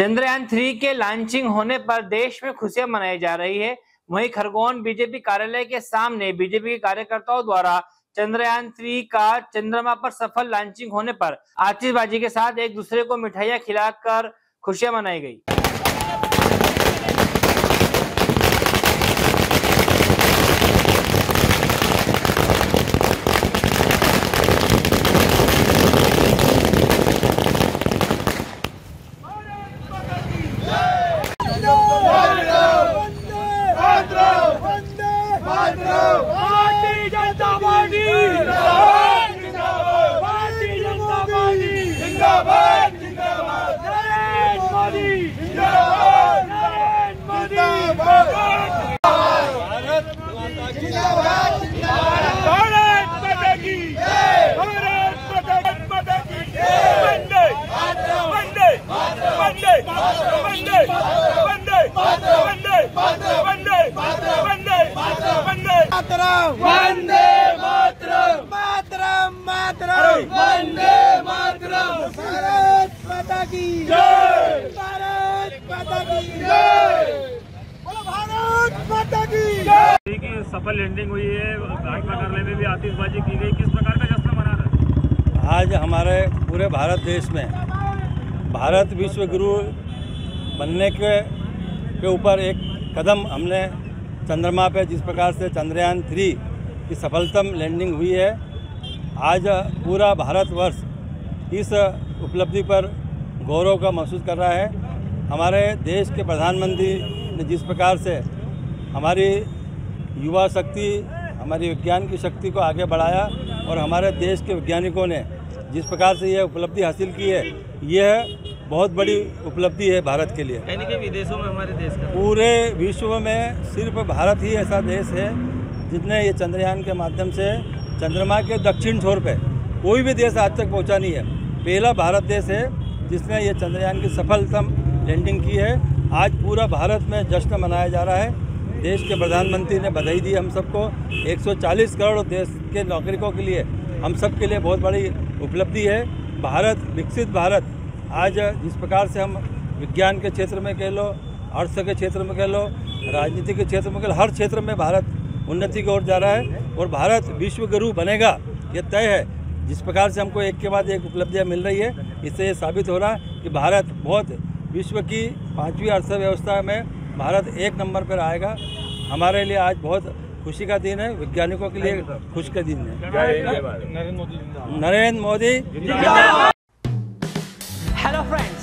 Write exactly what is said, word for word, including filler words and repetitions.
Chandrayaan three के launching होने पर देश में खुशियां मनाई जा रही है। वहीं खरगोन बीजेपी कार्यालय के सामने बीजेपी के कार्यकर्ताओं द्वारा चंद्रयान थ्री का चंद्रमा पर सफल लॉन्चिंग होने पर आतिशबाजी के साथ एक दूसरे को मिठाइयां खिलाकर खुशियां मनाई गई। सफल लैंडिंग हुई है, भाजपा कार्यालय में भी आतिशबाजी की गई, किस प्रकार का जश्न मना रहे हैं? आज हमारे पूरे भारत देश में भारत विश्व गुरु बनने के के ऊपर एक कदम हमने चंद्रमा पे जिस प्रकार से चंद्रयान थ्री की सफलतम लैंडिंग हुई है, आज पूरा भारतवर्ष इस उपलब्धि पर गौरव का महसूस कर रहा है। हमारे देश के प्रधानमंत्री ने जिस प्रकार से हमारी युवा शक्ति, हमारी विज्ञान की शक्ति को आगे बढ़ाया और हमारे देश के वैज्ञानिकों ने जिस प्रकार से यह उपलब्धि हासिल की है, यह बहुत बड़ी उपलब्धि है भारत के लिए। यानी कि विदेशों में हमारे देश का, पूरे विश्व में सिर्फ भारत ही ऐसा देश है जिसने ये चंद्रयान के माध्यम से चंद्रमा के दक्षिण छोर पे कोई भी देश आज तक पहुँचा नहीं है। पहला भारत देश है जिसने ये चंद्रयान की सफलतम लैंडिंग की है। आज पूरा भारत में जश्न मनाया जा रहा है। देश के प्रधानमंत्री ने बधाई दी हम सबको। एक सौ चालीस करोड़ देश के नागरिकों के लिए, हम सब के लिए बहुत बड़ी उपलब्धि है। भारत, विकसित भारत, आज जिस प्रकार से हम विज्ञान के क्षेत्र में कह लो, अर्थ के क्षेत्र में कह लो, राजनीति के क्षेत्र में कह लो, हर क्षेत्र में भारत उन्नति की ओर जा रहा है और भारत विश्व गुरु बनेगा, ये तय है। जिस प्रकार से हमको एक के बाद एक उपलब्धियाँ मिल रही है, इससे ये साबित हो रहा है कि भारत बहुत, विश्व की पाँचवीं अर्थव्यवस्था में भारत एक नंबर पर आएगा। हमारे लिए आज बहुत खुशी का दिन है, वैज्ञानिकों के लिए खुशी का दिन है। नरेंद्र मोदी जिंदाबाद। Hello friends,